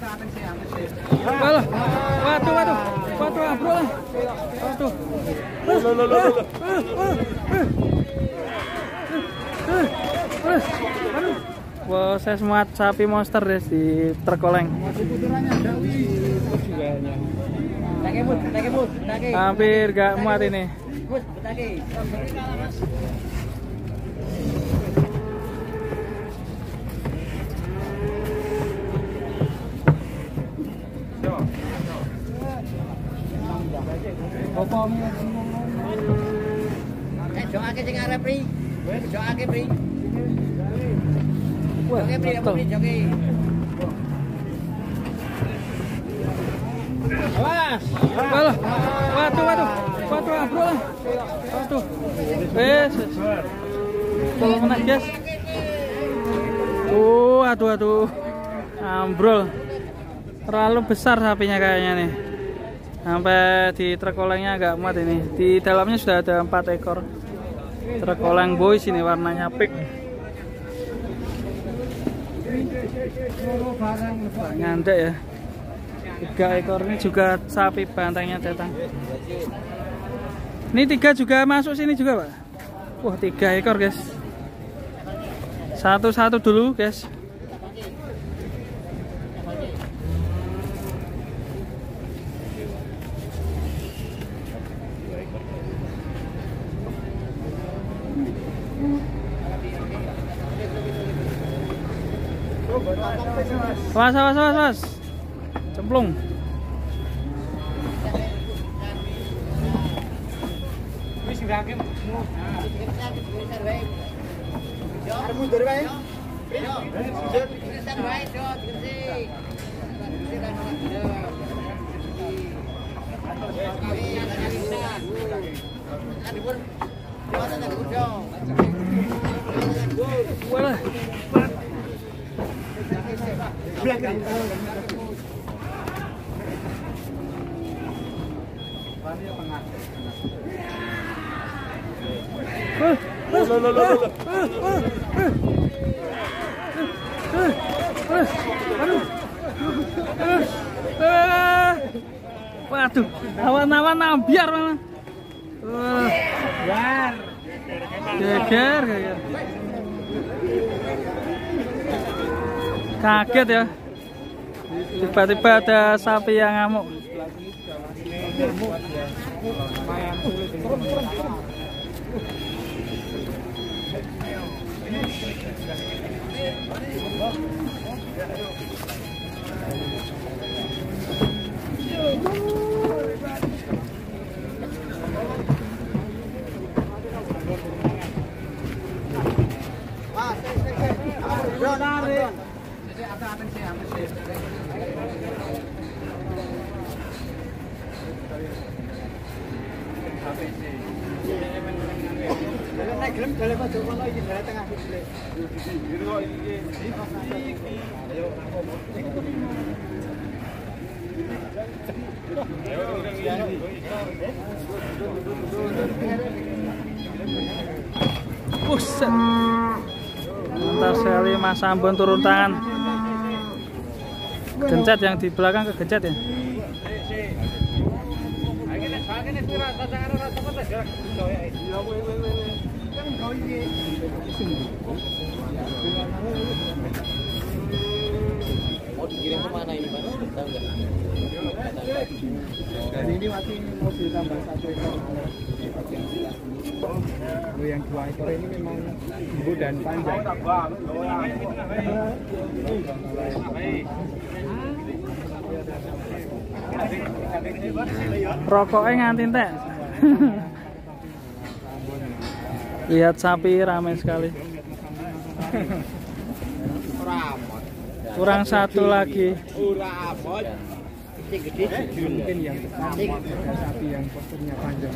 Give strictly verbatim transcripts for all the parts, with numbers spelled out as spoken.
Waduh, waduh, waduh, waduh, bro lah, waduh. Proses muat sapi monster deh di terkoleng. Hampir gak muat ini. Aduh, aduh, ambrol. Terlalu besar sapinya kayaknya nih. Sampai di terkolengnya agak muat ini. Di dalamnya sudah ada empat ekor terkoleng boys ini, warnanya pink. Ngandek ya. Tiga ekor ini juga sapi bantengnya datang. Ini tiga juga masuk sini juga, Pak. Wah, tiga ekor guys. Satu-satu dulu guys. Was, was, was, was. Cemplung. Wala. Waduh, awan-awan ambiar mana? Biar, geger, geger. Kaget ya, tiba-tiba ada sapi yang ngamuk. Buset. Mantap sekali Mas Ambon turun tangan. Gencet yang di belakang kegencet ya. Mau dikirim kemana ini Pak? Tahu nggak? Dan ini masih mau ditambah satu ekor. Lalu yang dua ekor ini memang gemuk dan panjang. Rokoknya nganti teh. Lihat sapi ramai sekali. Kurang satu lagi. Mungkin yang sapi yang posturnya panjang.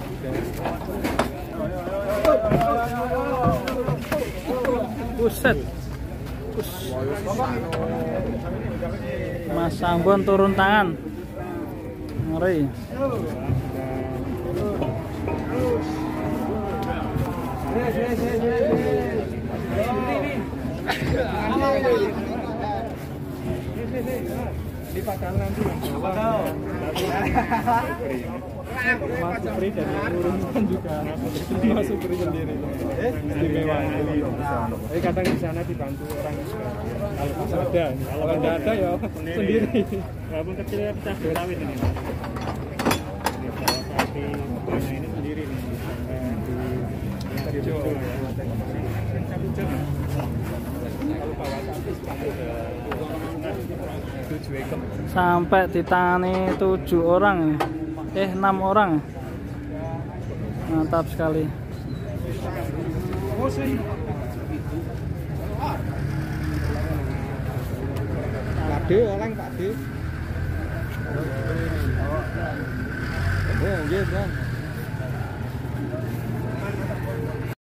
Buset. Mas Ambon turun tangan. Ngeri. Ini Ini padahal nanti yang Jawa, Mas Supri dan urusan juga Mas Supri sendiri istimewa. Jadi kadang di sana dibantu orang juga. Kalau ada, kalau tidak ada ya sendiri. Walaupun kecilnya pecah berawit ini. Sapi ini sendiri nih. Di yang sampai ditani tujuh orang eh enam orang, mantap sekali. Pakde oleng pakde. Oh, nggih, Bang.